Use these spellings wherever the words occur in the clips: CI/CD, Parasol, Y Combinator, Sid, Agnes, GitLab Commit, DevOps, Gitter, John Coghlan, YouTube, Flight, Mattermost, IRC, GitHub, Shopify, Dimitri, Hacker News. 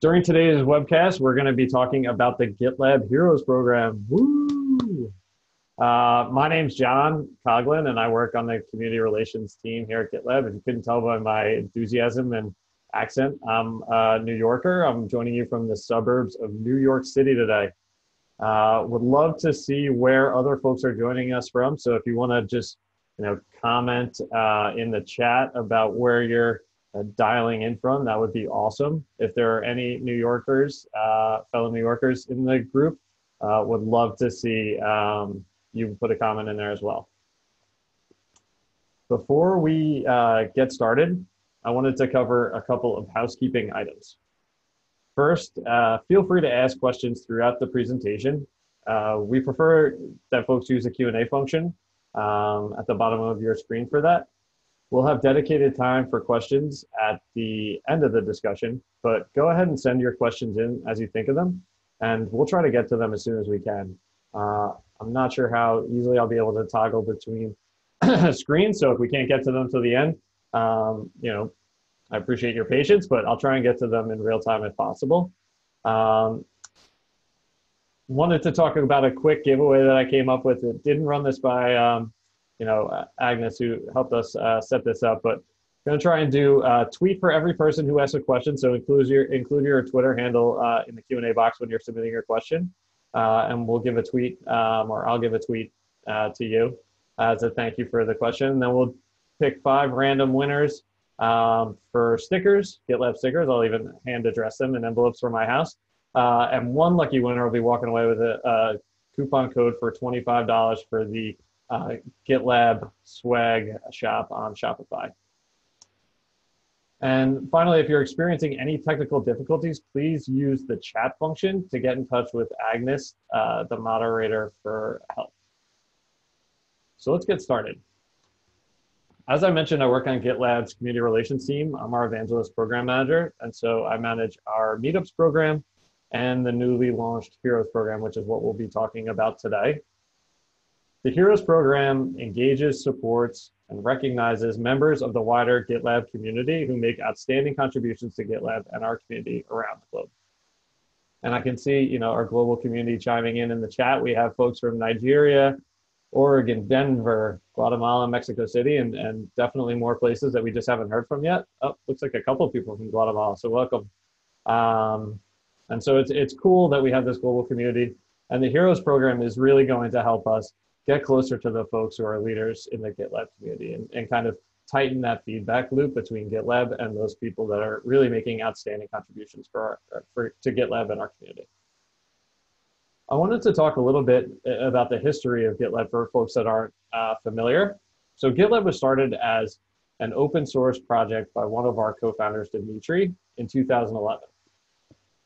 During today's webcast, we're going to be talking about the GitLab Heroes program. Woo! My name's John Coghlan, and I work on the community relations team here at GitLab. If you couldn't tell by my enthusiasm and accent, I'm a New Yorker. I'm joining you from the suburbs of New York City today. Would love to see where other folks are joining us from. So if you want to just comment in the chat about where you're dialing in from, that would be awesome. If there are any New Yorkers, fellow New Yorkers in the group, would love to see you put a comment in there as well. Before we get started, I wanted to cover a couple of housekeeping items. First, feel free to ask questions throughout the presentation. We prefer that folks use a Q&A function at the bottom of your screen for that. We'll have dedicated time for questions at the end of the discussion, but go ahead and send your questions in as you think of them, and we'll try to get to them as soon as we can. I'm not sure how easily I'll be able to toggle between screens, so if we can't get to them till the end, I appreciate your patience, but I'll try and get to them in real time if possible. Wanted to talk about a quick giveaway that I came up with. It didn't run this by Agnes, who helped us set this up, but I'm going to try and do a tweet for every person who asks a question. So include your Twitter handle in the Q&A box when you're submitting your question, and we'll give a tweet, or I'll give a tweet to you as a thank you for the question. And then we'll pick 5 random winners for stickers, GitLab stickers. I'll even hand address them in envelopes for my house. And one lucky winner will be walking away with a coupon code for $25 for the GitLab swag shop on Shopify. And finally, if you're experiencing any technical difficulties, please use the chat function to get in touch with Agnes, the moderator, for help. So let's get started. As I mentioned, I work on GitLab's community relations team. I'm our evangelist program manager, and so I manage our meetups program and the newly launched Heroes program, which is what we'll be talking about today. The Heroes program engages, supports, and recognizes members of the wider GitLab community who make outstanding contributions to GitLab and our community around the globe. And I can see, our global community chiming in the chat. We have folks from Nigeria, Oregon, Denver, Guatemala, Mexico City, and definitely more places that we just haven't heard from yet. Oh, looks like a couple of people from Guatemala, so welcome. And so it's cool that we have this global community, and the Heroes program is really going to help us get closer to the folks who are leaders in the GitLab community and kind of tighten that feedback loop between GitLab and those people that are really making outstanding contributions to GitLab and our community. I wanted to talk a little bit about the history of GitLab for folks that aren't familiar. So GitLab was started as an open source project by one of our co-founders, Dimitri, in 2011.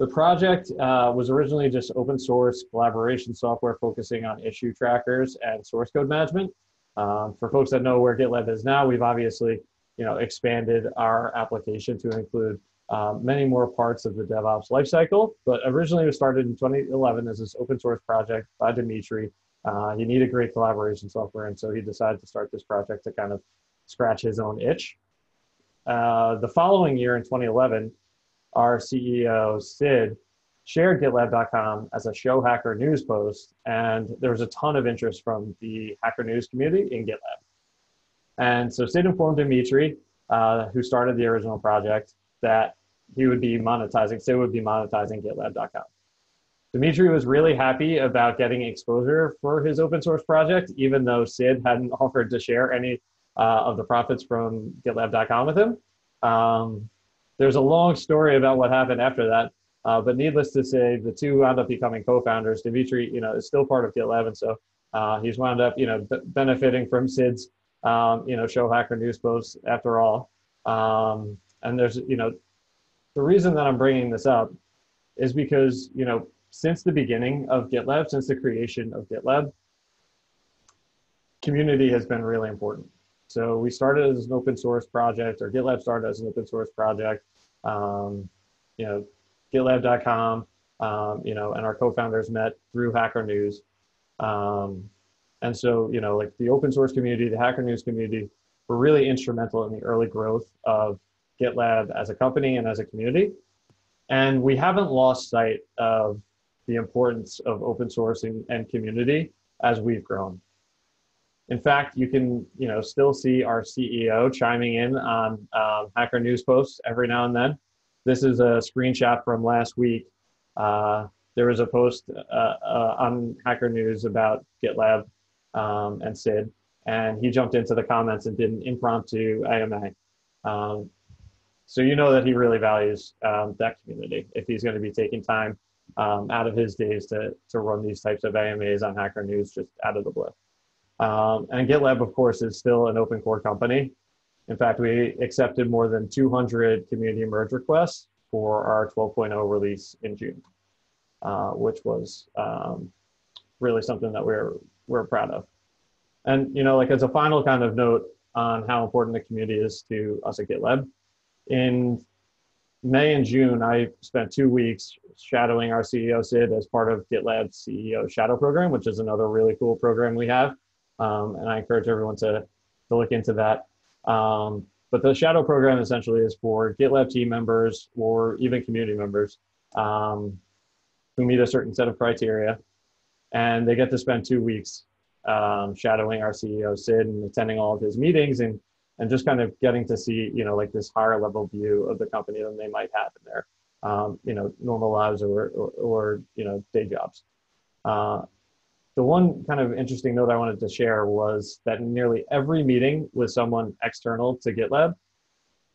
The project was originally just open source collaboration software focusing on issue trackers and source code management. For folks that know where GitLab is now, we've obviously expanded our application to include many more parts of the DevOps lifecycle. But originally it was started in 2011 as this open source project by Dimitri. He needed great collaboration software, and so he decided to start this project to kind of scratch his own itch. The following year in 2011, our CEO, Sid, shared GitLab.com as a show Hacker News post, and there was a ton of interest from the Hacker News community in GitLab. And so Sid informed Dimitri, who started the original project, that Sid would be monetizing GitLab.com. Dimitri was really happy about getting exposure for his open source project, even though Sid hadn't offered to share any of the profits from GitLab.com with him. There's a long story about what happened after that, but needless to say, the two wound up becoming co-founders. Dimitri, is still part of GitLab, and so he's wound up, benefiting from Sid's, show Hacker News posts after all. And there's, the reason that I'm bringing this up is because, since the beginning of GitLab, since the creation of GitLab, community has been really important. So we started as an open source project, or GitLab started as an open source project. GitLab.com, and our co-founders met through Hacker News. And so, like the open source community, the Hacker News community were really instrumental in the early growth of GitLab as a company and as a community. And we haven't lost sight of the importance of open source and community as we've grown. In fact, you can still see our CEO chiming in on Hacker News posts every now and then. This is a screenshot from last week. There was a post on Hacker News about GitLab and Sid, and he jumped into the comments and did an impromptu AMA. So you know that he really values that community if he's going to be taking time out of his days to run these types of AMAs on Hacker News just out of the blue. And GitLab, of course, is still an open core company. In fact, we accepted more than 200 community merge requests for our 12.0 release in June, which was really something that we're proud of. And like as a final kind of note on how important the community is to us at GitLab, in May and June, I spent 2 weeks shadowing our CEO, Sid, as part of GitLab's CEO Shadow Program, which is another really cool program we have. And I encourage everyone to look into that. But the Shadow Program essentially is for GitLab team members or even community members who meet a certain set of criteria. And they get to spend 2 weeks shadowing our CEO, Sid, and attending all of his meetings and just kind of getting to see, like this higher level view of the company than they might have in their, normal lives or day jobs. The one kind of interesting note I wanted to share was that in nearly every meeting with someone external to GitLab,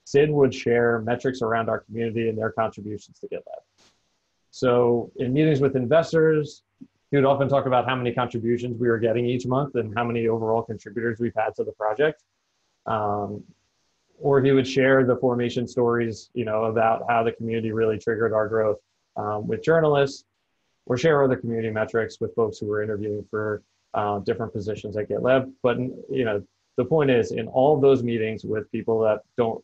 Sid would share metrics around our community and their contributions to GitLab. So in meetings with investors, he would often talk about how many contributions we were getting each month and how many overall contributors we've had to the project. Or he would share the formation stories, about how the community really triggered our growth with journalists, or share other community metrics with folks who were interviewing for different positions at GitLab. But, the point is, in all those meetings with people that don't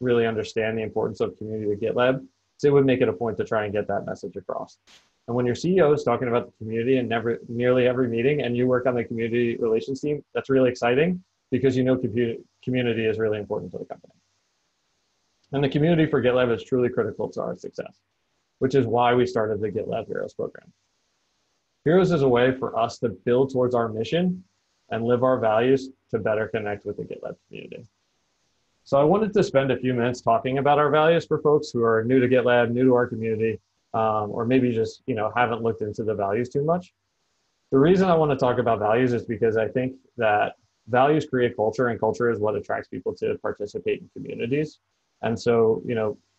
really understand the importance of community to GitLab, Sid would make it a point to try and get that message across. And when your CEO is talking about the community in nearly every meeting, and you work on the community relations team, that's really exciting because community is really important to the company. And the community for GitLab is truly critical to our success, which is why we started the GitLab Heroes program. Heroes is a way for us to build towards our mission and live our values to better connect with the GitLab community. So I wanted to spend a few minutes talking about our values for folks who are new to GitLab, new to our community, or maybe just haven't looked into the values too much. The reason I want to talk about values is because I think that values create culture, and culture is what attracts people to participate in communities. And so,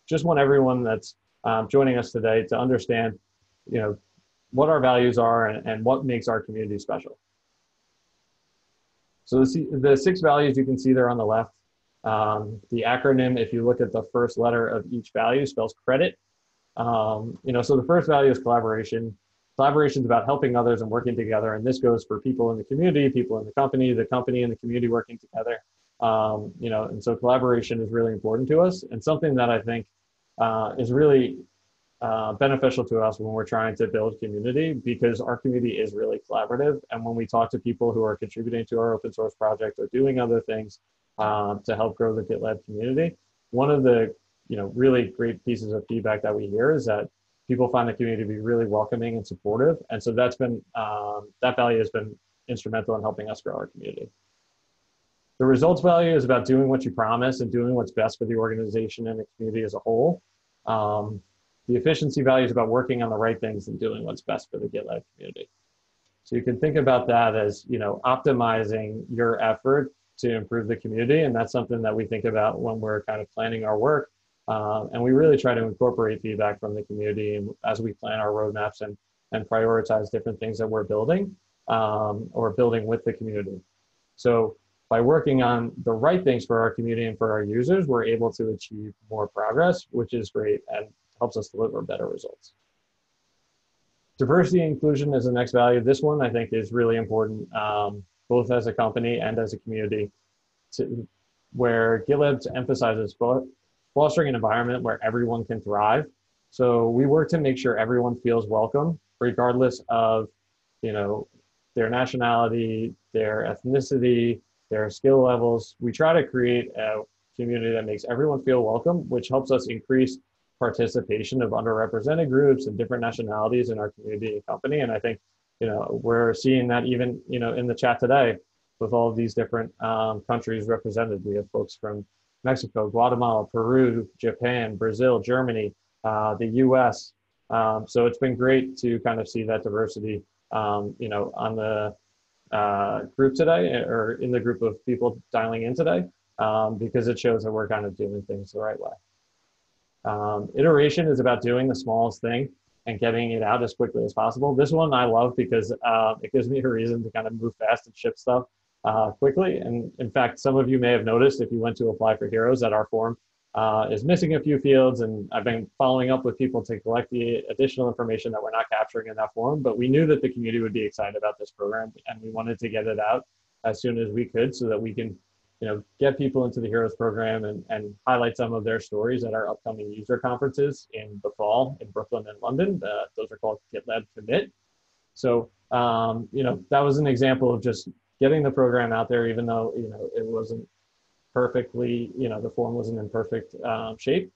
just want everyone that's joining us today to understand, what our values are and what makes our community special. So the 6 values you can see there on the left, the acronym, if you look at the first letter of each value, spells credit. So the first value is collaboration. Collaboration is about helping others and working together. And this goes for people in the community, people in the company and the community working together. And so collaboration is really important to us, and something that I think is really beneficial to us when we're trying to build community, because our community is really collaborative. And when we talk to people who are contributing to our open source project or doing other things to help grow the GitLab community, one of the really great pieces of feedback that we hear is that people find the community to be really welcoming and supportive. And so that's been, that value has been instrumental in helping us grow our community. The results value is about doing what you promise and doing what's best for the organization and the community as a whole. The efficiency value is about working on the right things and doing what's best for the GitLab community. So you can think about that as, optimizing your effort to improve the community. And that's something that we think about when we're kind of planning our work. And we really try to incorporate feedback from the community as we plan our roadmaps and prioritize different things that we're building or building with the community. So by working on the right things for our community and for our users, we're able to achieve more progress, which is great and helps us deliver better results. Diversity and inclusion is the next value. This one, I think, is really important, both as a company and as a community, where GitLab emphasizes fostering an environment where everyone can thrive. So we work to make sure everyone feels welcome, regardless of, their nationality, their ethnicity, their skill levels. We try to create a community that makes everyone feel welcome, which helps us increase participation of underrepresented groups and different nationalities in our community and company. And I think, you know, we're seeing that even, you know, in the chat today with all of these different countries represented. We have folks from Mexico, Guatemala, Peru, Japan, Brazil, Germany, the US. So it's been great to kind of see that diversity, you know, on the group today, or in the group of people dialing in today, because it shows that we're kind of doing things the right way. Iteration is about doing the smallest thing and getting it out as quickly as possible. This one I love because it gives me a reason to kind of move fast and ship stuff quickly. And in fact, some of you may have noticed if you went to apply for Heroes that our form is missing a few fields, and I've been following up with people to collect the additional information that we're not capturing in that form. But we knew that the community would be excited about this program, and we wanted to get it out as soon as we could so that we can, you know, get people into the Heroes program and highlight some of their stories at our upcoming user conferences in the fall in Brooklyn and London. Those are called GitLab Commit. So, you know, that was an example of just getting the program out there, even though, you know, it wasn't perfectly, you know, the form wasn't in perfect shape,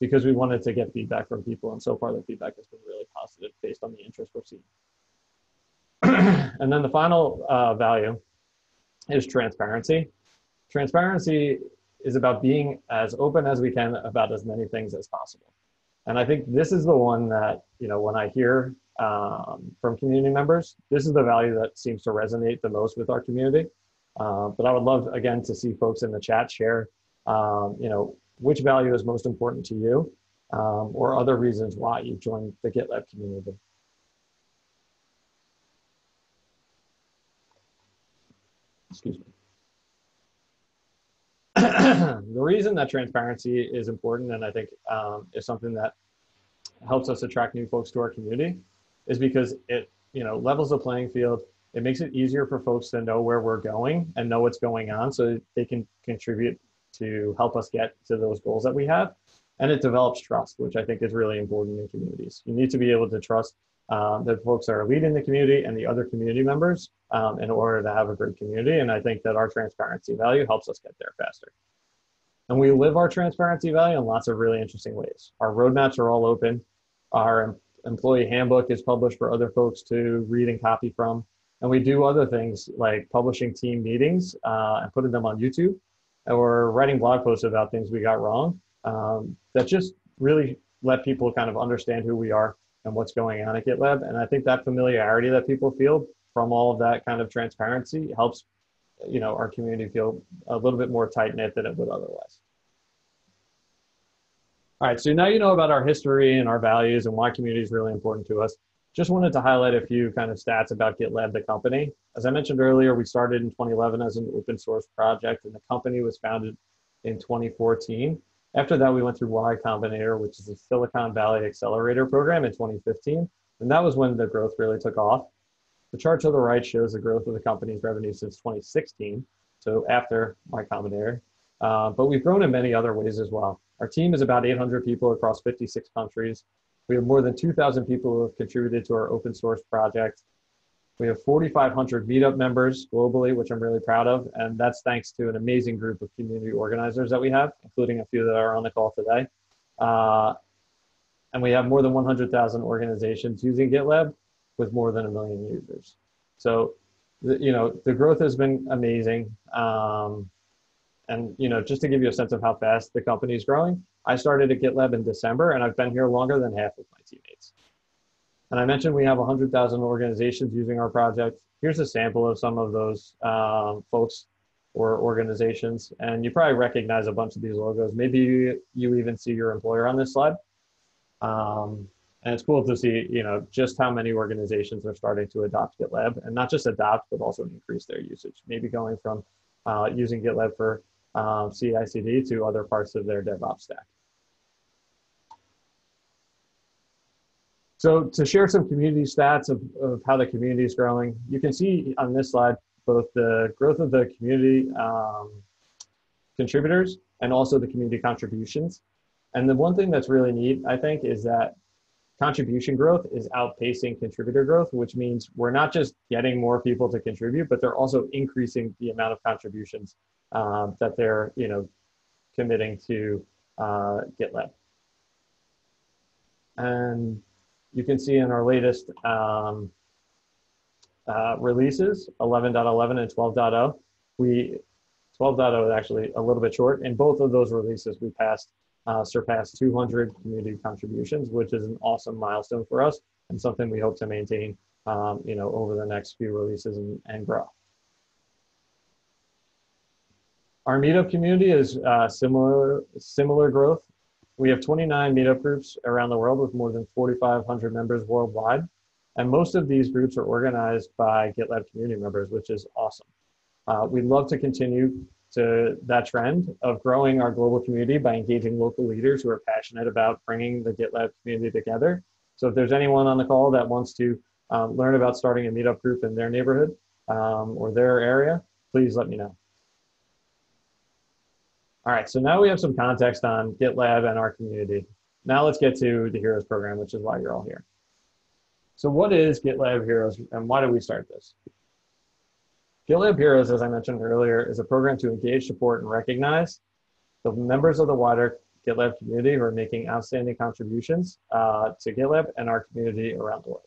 because we wanted to get feedback from people. And so far the feedback has been really positive based on the interest we're seeing. And then the final value is transparency. Transparency is about being as open as we can about as many things as possible. And I think this is the one that, you know, when I hear from community members, this is the value that seems to resonate the most with our community. But I would love, again, to see folks in the chat share, you know, which value is most important to you, or other reasons why you joined the GitLab community. Excuse me. The reason that transparency is important, and I think is something that helps us attract new folks to our community, is because it, you know, levels the playing field. It makes it easier for folks to know where we're going and know what's going on, so they can contribute to help us get to those goals that we have. And it develops trust, which I think is really important in communities. You need to be able to trust that folks are leading the community and the other community members in order to have a great community. And I think that our transparency value helps us get there faster. And we live our transparency value in lots of really interesting ways. Our roadmaps are all open. Our employee handbook is published for other folks to read and copy from. And we do other things like publishing team meetings and putting them on YouTube, or writing blog posts about things we got wrong that just really let people kind of understand who we are and what's going on at GitLab. And I think that familiarity that people feel from all of that kind of transparency helps, you know, our community feel a little bit more tight-knit than it would otherwise. All right, so now you know about our history and our values and why community is really important to us. Just wanted to highlight a few kind of stats about GitLab, the company. As I mentioned earlier, we started in 2011 as an open source project, and the company was founded in 2014. After that, we went through Y Combinator, which is a Silicon Valley accelerator program, in 2015. And that was when the growth really took off. The chart to the right shows the growth of the company's revenue since 2016, so after Y Combinator. But we've grown in many other ways as well. Our team is about 800 people across 56 countries. We have more than 2,000 people who have contributed to our open source project. We have 4,500 meetup members globally, which I'm really proud of. And that's thanks to an amazing group of community organizers that we have, including a few that are on the call today. And we have more than 100,000 organizations using GitLab with more than 1 million users. So, you know, the growth has been amazing. And, you know, just to give you a sense of how fast the company is growing, I started at GitLab in December, and I've been here longer than half of my teammates. And I mentioned we have 100,000 organizations using our project. Here's a sample of some of those folks or organizations. And you probably recognize a bunch of these logos. Maybe you even see your employer on this slide. And it's cool to see, you know, just how many organizations are starting to adopt GitLab, and not just adopt, but also increase their usage. Maybe going from using GitLab for CI/CD to other parts of their DevOps stack. So to share some community stats of how the community is growing, you can see on this slide both the growth of the community contributors and also the community contributions. And the one thing that's really neat, I think, is that contribution growth is outpacing contributor growth, which means we're not just getting more people to contribute, but they're also increasing the amount of contributions that they're, you know, committing to GitLab. And you can see in our latest releases, 11.11 and 12.0, 12.0 is actually a little bit short. In both of those releases, we surpassed 200 community contributions, which is an awesome milestone for us and something we hope to maintain over the next few releases and grow. Our meetup community is similar growth. We have 29 meetup groups around the world with more than 4,500 members worldwide. And most of these groups are organized by GitLab community members, which is awesome. We'd love to continue to that trend of growing our global community by engaging local leaders who are passionate about bringing the GitLab community together. So if there's anyone on the call that wants to learn about starting a meetup group in their neighborhood or their area, please let me know. All right, so now we have some context on GitLab and our community. Now let's get to the Heroes program, which is why you're all here. So what is GitLab Heroes and why did we start this? GitLab Heroes, as I mentioned earlier, is a program to engage, support, and recognize the members of the wider GitLab community who are making outstanding contributions to GitLab and our community around the world.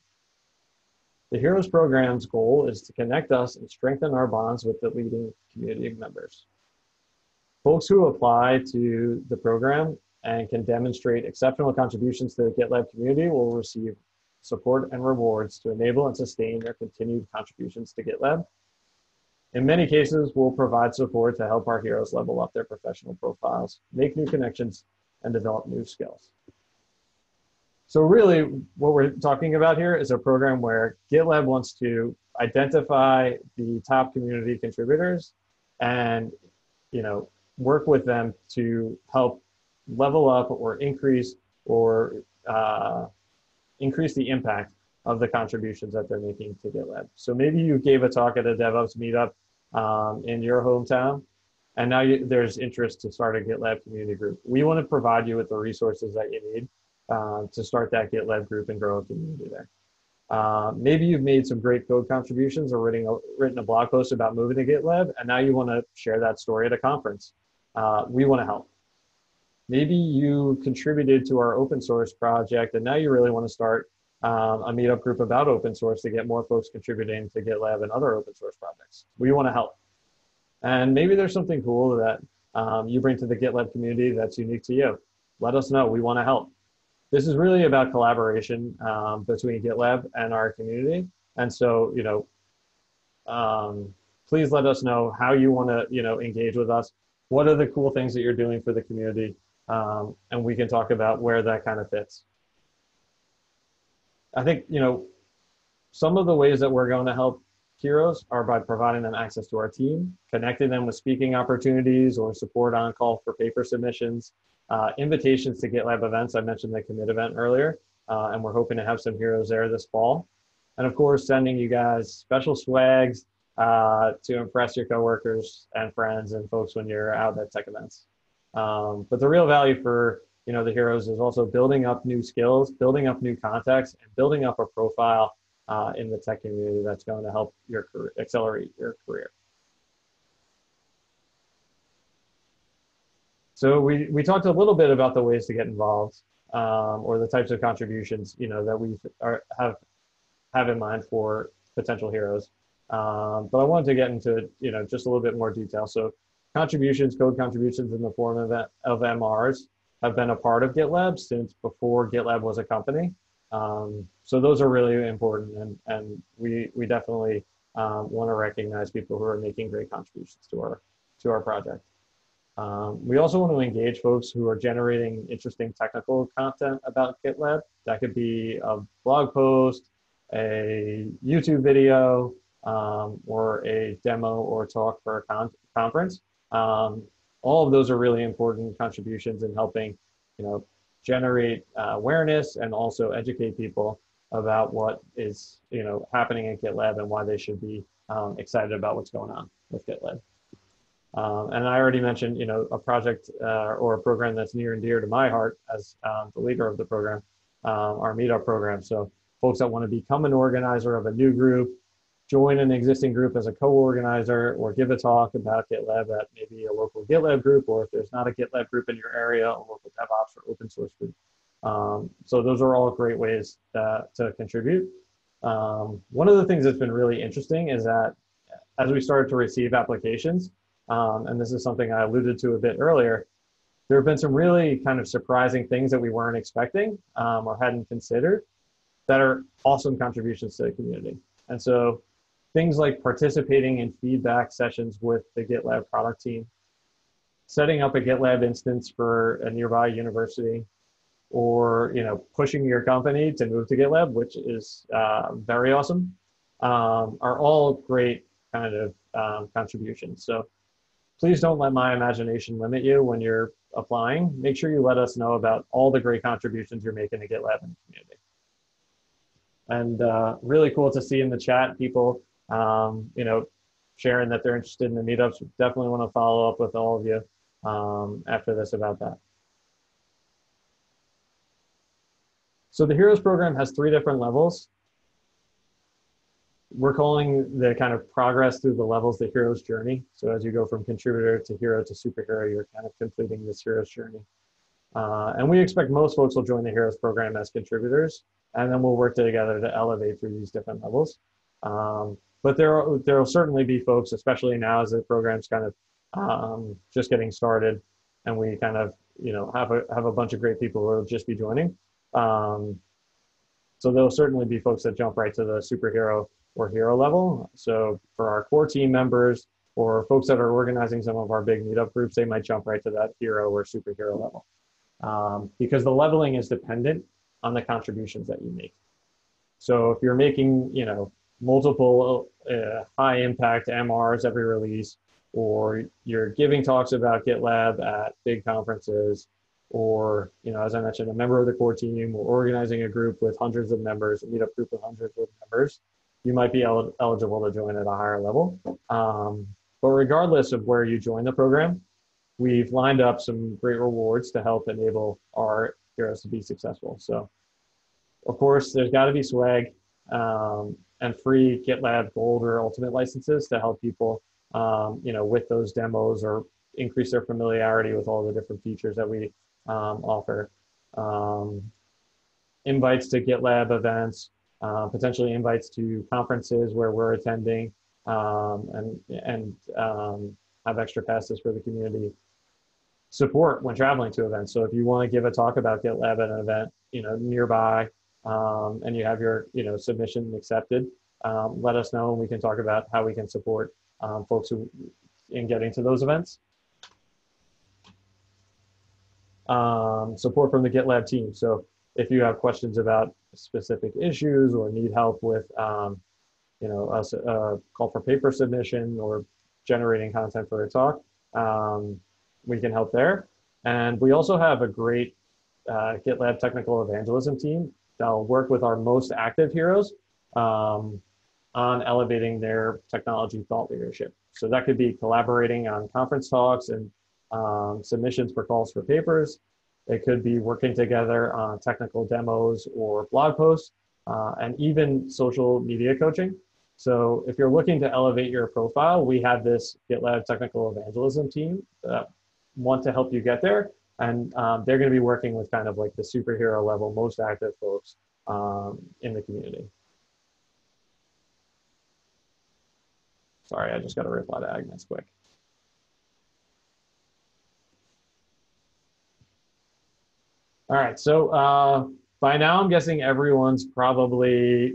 The Heroes program's goal is to connect us and strengthen our bonds with the leading community members. Folks who apply to the program and can demonstrate exceptional contributions to the GitLab community will receive support and rewards to enable and sustain their continued contributions to GitLab. In many cases, we'll provide support to help our heroes level up their professional profiles, make new connections, and develop new skills. So really, what we're talking about here is a program where GitLab wants to identify the top community contributors and, work with them to help level up or increase the impact of the contributions that they're making to GitLab. So maybe you gave a talk at a DevOps meetup in your hometown, and now there's interest to start a GitLab community group. We want to provide you with the resources that you need to start that GitLab group and grow a community there. Maybe you've made some great code contributions or written a blog post about moving to GitLab, and now you want to share that story at a conference. We want to help. Maybe you contributed to our open source project and now you really want to start a meetup group about open source to get more folks contributing to GitLab and other open source projects. We want to help. And maybe there's something cool that you bring to the GitLab community that's unique to you. Let us know. We want to help. This is really about collaboration between GitLab and our community. And so, please let us know how you want to, engage with us. What are the cool things that you're doing for the community? And we can talk about where that kind of fits. I think, some of the ways that we're going to help heroes are by providing them access to our team, connecting them with speaking opportunities or support on call for paper submissions, invitations to GitLab events. I mentioned the commit event earlier, and we're hoping to have some heroes there this fall. And of course, sending you guys special swags, to impress your coworkers and friends and folks when you're out at tech events. But the real value for the heroes is also building up new skills, building up new contacts, and building up a profile in the tech community that's going to help your career, accelerate your career. So we talked a little bit about the ways to get involved or the types of contributions that we have in mind for potential heroes. But I wanted to get into, just a little bit more detail. So contributions, code contributions in the form of MRs have been a part of GitLab since before GitLab was a company. So those are really important. And we definitely want to recognize people who are making great contributions to our project. We also want to engage folks who are generating interesting technical content about GitLab. That could be a blog post, a YouTube video, or a demo or talk for a conference. All of those are really important contributions in helping, generate awareness and also educate people about what is, happening at GitLab and why they should be excited about what's going on with GitLab. And I already mentioned, a project or a program that's near and dear to my heart as the leader of the program, our meetup program. So folks that want to become an organizer of a new group, join an existing group as a co-organizer, or give a talk about GitLab at maybe a local GitLab group, or if there's not a GitLab group in your area, a local DevOps or open source group. So those are all great ways to contribute. One of the things that's been really interesting is that as we started to receive applications, and this is something I alluded to a bit earlier, there have been some really kind of surprising things that we weren't expecting or hadn't considered that are awesome contributions to the community. And so things like participating in feedback sessions with the GitLab product team, setting up a GitLab instance for a nearby university, or pushing your company to move to GitLab, which is very awesome, are all great kind of contributions. So please don't let my imagination limit you when you're applying. Make sure you let us know about all the great contributions you're making to GitLab and the community. And really cool to see in the chat people, sharing that they're interested in the meetups. Definitely want to follow up with all of you after this about that. So the Heroes program has 3 different levels. We're calling the kind of progress through the levels the hero's journey. So as you go from contributor to hero to superhero, you're kind of completing this hero's journey. And we expect most folks will join the Heroes program as contributors, and then we'll work together to elevate through these different levels. But there will certainly be folks, especially now as the program's kind of just getting started, and we kind of have a bunch of great people who will just be joining. So there'll certainly be folks that jump right to the superhero or hero level. So for our core team members or folks that are organizing some of our big meetup groups, they might jump right to that hero or superhero level because the leveling is dependent on the contributions that you make. So if you're making, multiple high impact MRs every release, or you're giving talks about GitLab at big conferences, or, as I mentioned, a member of the core team, or organizing a group with hundreds of members, a meetup group with hundreds of members, you might be eligible to join at a higher level. But regardless of where you join the program, we've lined up some great rewards to help enable our heroes to be successful. So of course, there's got to be swag. And free GitLab Gold or Ultimate licenses to help people, with those demos or increase their familiarity with all the different features that we offer. Invites to GitLab events, potentially invites to conferences where we're attending, and have extra passes for the community. Support when traveling to events. So if you want to give a talk about GitLab at an event, nearby. And you have your submission accepted, let us know and we can talk about how we can support folks who in getting to those events. Support from the GitLab team. So if you have questions about specific issues or need help with a call for paper submission or generating content for a talk, we can help there. And we also have a great GitLab technical evangelism team. They'll work with our most active heroes on elevating their technology thought leadership. So that could be collaborating on conference talks and submissions for calls for papers. It could be working together on technical demos or blog posts, and even social media coaching. So if you're looking to elevate your profile, we have this GitLab technical evangelism team that want to help you get there. And they're going to be working with kind of like the superhero level, most active folks in the community. Sorry, I just got to reply to Agnes quick. All right, so by now I'm guessing everyone's probably,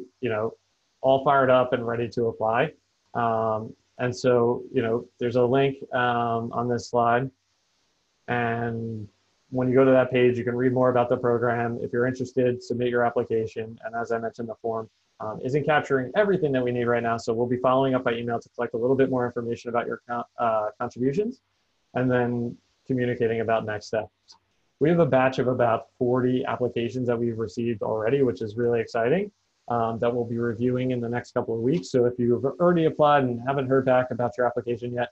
all fired up and ready to apply. And so, there's a link on this slide. And when you go to that page, you can read more about the program. If you're interested, submit your application. And as I mentioned, the form isn't capturing everything that we need right now. So we'll be following up by email to collect a little bit more information about your contributions and then communicating about next steps. We have a batch of about 40 applications that we've received already, which is really exciting, that we'll be reviewing in the next couple of weeks. So if you've already applied and haven't heard back about your application yet,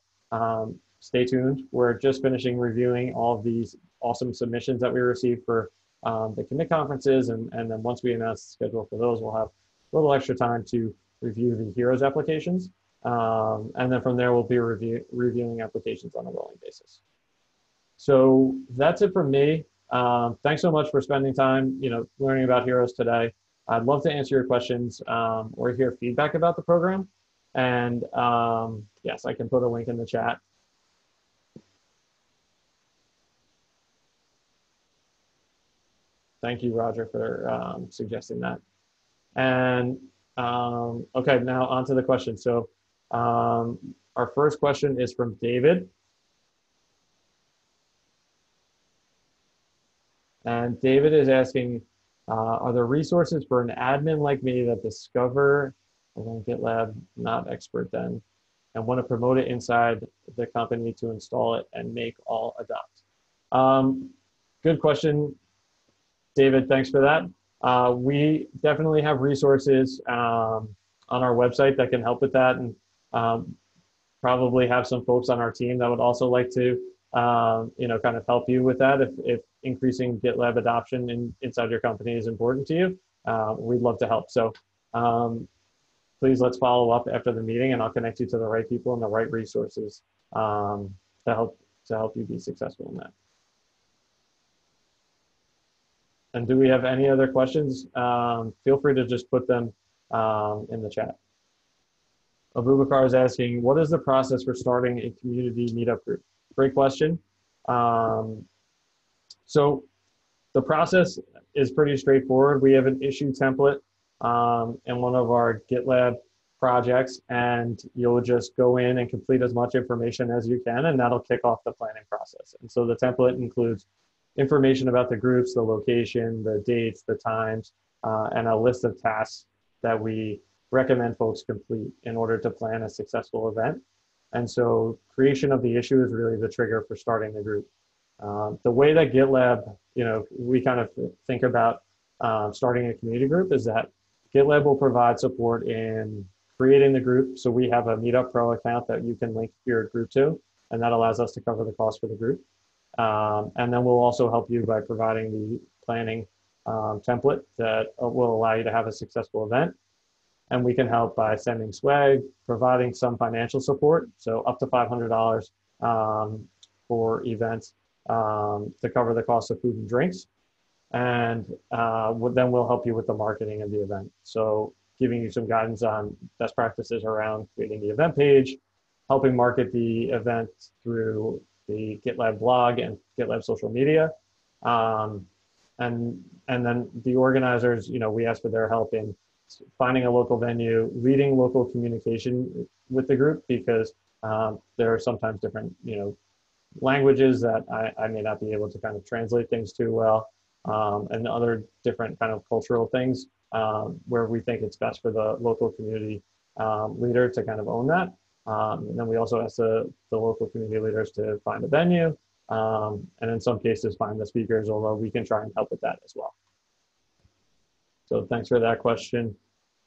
stay tuned. We're just finishing reviewing all of these awesome submissions that we received for the commit conferences. And then once we announce the schedule for those, we'll have a little extra time to review the heroes applications. And then from there, we'll be reviewing applications on a rolling basis. So that's it for me. Thanks so much for spending time, learning about Heroes today. I'd love to answer your questions or hear feedback about the program. And yes, I can put a link in the chat. Thank you, Roger, for suggesting that. And okay, now on to the question. So our first question is from David. And David is asking, are there resources for an admin like me that discover, GitLab, not expert then, and want to promote it inside the company to install it and make all adopt? Good question, David, thanks for that. We definitely have resources on our website that can help with that, and probably have some folks on our team that would also like to kind of help you with that if increasing GitLab adoption inside your company is important to you. We'd love to help. So please let's follow up after the meeting, and I'll connect you to the right people and the right resources to help you be successful in that. And do we have any other questions? Feel free to just put them in the chat. Abubakar is asking, what is the process for starting a community meetup group? Great question. So the process is pretty straightforward. We have an issue template in one of our GitLab projects, and you'll just go in and complete as much information as you can, and that'll kick off the planning process. And so the template includes information about the groups, the location, the dates, the times, and a list of tasks that we recommend folks complete in order to plan a successful event. And so creation of the issue is really the trigger for starting the group. The way that GitLab, we kind of think about starting a community group is that GitLab will provide support in creating the group. So we have a Meetup Pro account that you can link your group to, and that allows us to cover the cost for the group. And then we'll also help you by providing the planning template that will allow you to have a successful event. And we can help by sending swag, providing some financial support, so up to $500 for events to cover the cost of food and drinks. And then we'll help you with the marketing of the event. So giving you some guidance on best practices around creating the event page, helping market the event through the GitLab blog and GitLab social media. And then the organizers, we ask for their help in finding a local venue, leading local communication with the group, because there are sometimes different, languages that I may not be able to kind of translate things too well, and other different kind of cultural things where we think it's best for the local community leader to kind of own that. And then we also ask the local community leaders to find a venue, and in some cases find the speakers, although we can try and help with that as well. So thanks for that question,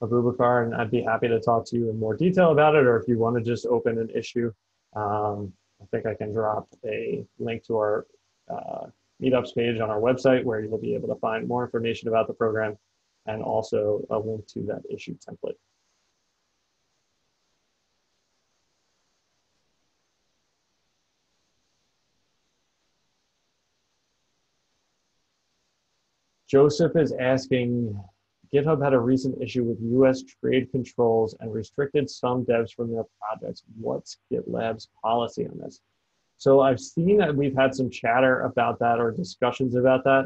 Abubakar, and I'd be happy to talk to you in more detail about it, or if you want to just open an issue, I think I can drop a link to our meetups page on our website where you'll be able to find more information about the program and also a link to that issue template. Joseph is asking, GitHub had a recent issue with US trade controls and restricted some devs from their projects. What's GitLab's policy on this? So I've seen that we've had some chatter about that or discussions about that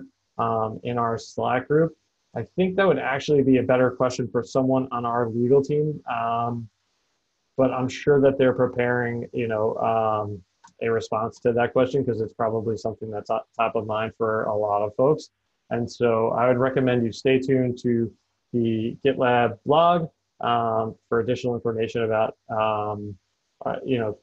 in our Slack group. I think that would actually be a better question for someone on our legal team, but I'm sure that they're preparing, a response to that question, because it's probably something that's top of mind for a lot of folks. And so I would recommend you stay tuned to the GitLab blog for additional information about,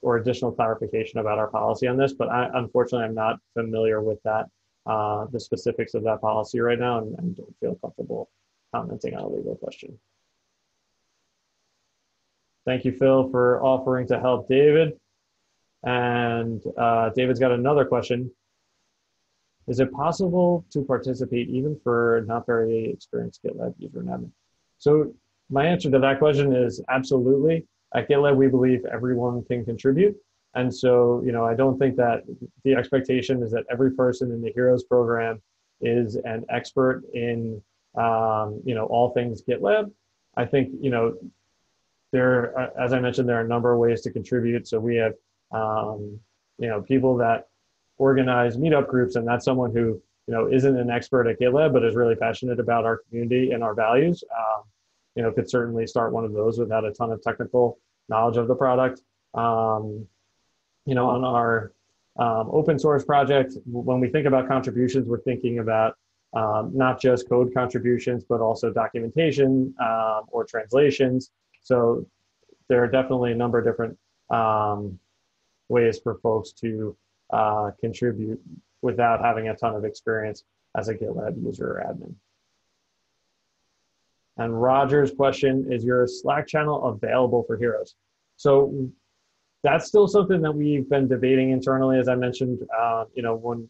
or additional clarification about our policy on this. But unfortunately, I'm not familiar with that, the specifics of that policy right now, and don't feel comfortable commenting on a legal question. Thank you, Phil, for offering to help David. And David's got another question. Is it possible to participate even for not very experienced GitLab user and admin? So my answer to that question is absolutely. At GitLab, we believe everyone can contribute. And so, you know, I don't think that the expectation is that every person in the Heroes program is an expert in, you know, all things GitLab. I think, you know, there, as I mentioned, there are a number of ways to contribute. So we have, you know, people that organize meetup groups, and that's someone who, you know, isn't an expert at GitLab, but is really passionate about our community and our values. You know, could certainly start one of those without a ton of technical knowledge of the product. You know, on our open source project, when we think about contributions, we're thinking about not just code contributions, but also documentation or translations. So there are definitely a number of different ways for folks to contribute without having a ton of experience as a GitLab user or admin. And Roger's question, is your Slack channel available for Heroes? So that's still something that we've been debating internally. As I mentioned, you know, one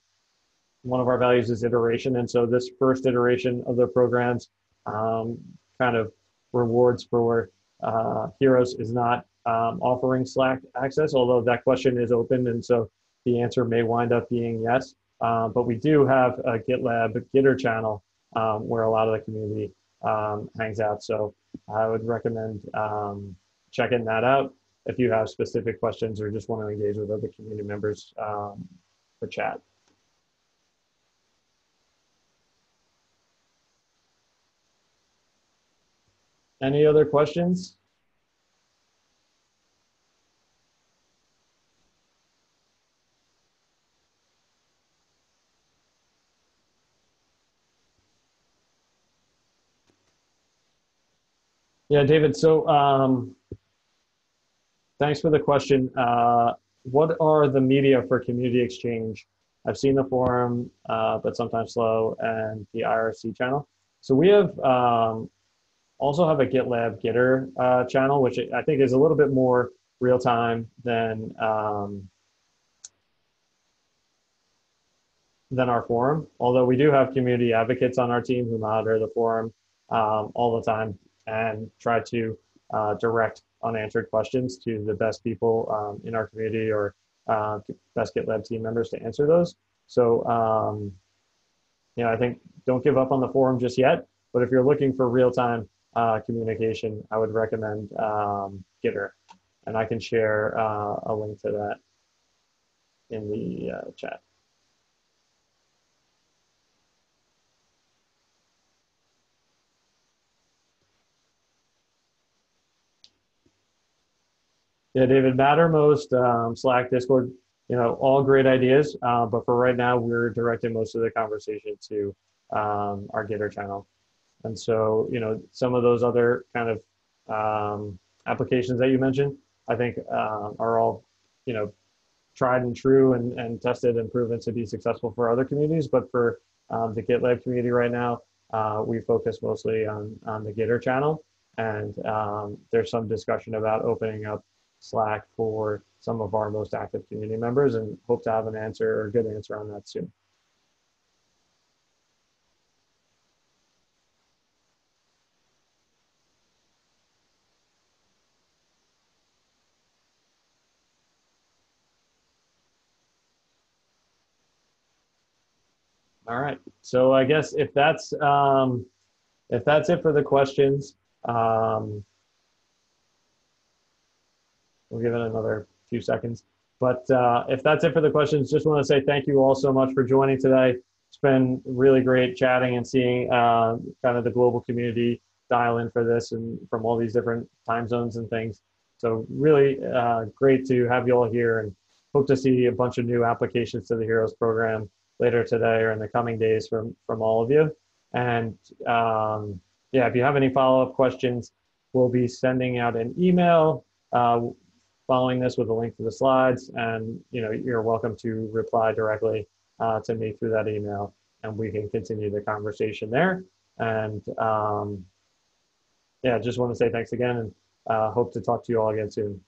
of our values is iteration. And so this first iteration of the programs kind of rewards for Heroes is not offering Slack access, although that question is open. And so the answer may wind up being yes. But we do have a GitLab Gitter channel where a lot of the community hangs out. So I would recommend checking that out if you have specific questions or just want to engage with other community members for chat. Any other questions? Yeah, David, so thanks for the question. What are the media for community exchange? I've seen the forum, but sometimes slow, and the IRC channel. So we have also have a GitLab Gitter channel, which I think is a little bit more real time than our forum. Although we do have community advocates on our team who monitor the forum all the time and try to direct unanswered questions to the best people in our community or best GitLab team members to answer those. So, you know, I think don't give up on the forum just yet, but if you're looking for real-time communication, I would recommend Gitter, and I can share a link to that in the chat. Yeah, David, Mattermost, Slack, Discord, you know, all great ideas. But for right now, we're directing most of the conversation to our Gitter channel. And so, you know, some of those other kind of applications that you mentioned, I think are all, you know, tried and true and tested and proven to be successful for other communities. But for the GitLab community right now, we focus mostly on the Gitter channel. And there's some discussion about opening up Slack for some of our most active community members, and hope to have an answer or a good answer on that soon. All right, so I guess if that's it for the questions, we'll give it another few seconds. But if that's it for the questions, just want to say thank you all so much for joining today. It's been really great chatting and seeing kind of the global community dial in for this and from all these different time zones and things. So really great to have you all here, and hope to see a bunch of new applications to the Heroes program later today or in the coming days from all of you. And yeah, if you have any follow-up questions, we'll be sending out an email following this with a link to the slides, and you know, you're welcome to reply directly to me through that email, and we can continue the conversation there. And yeah, just want to say thanks again, and hope to talk to you all again soon.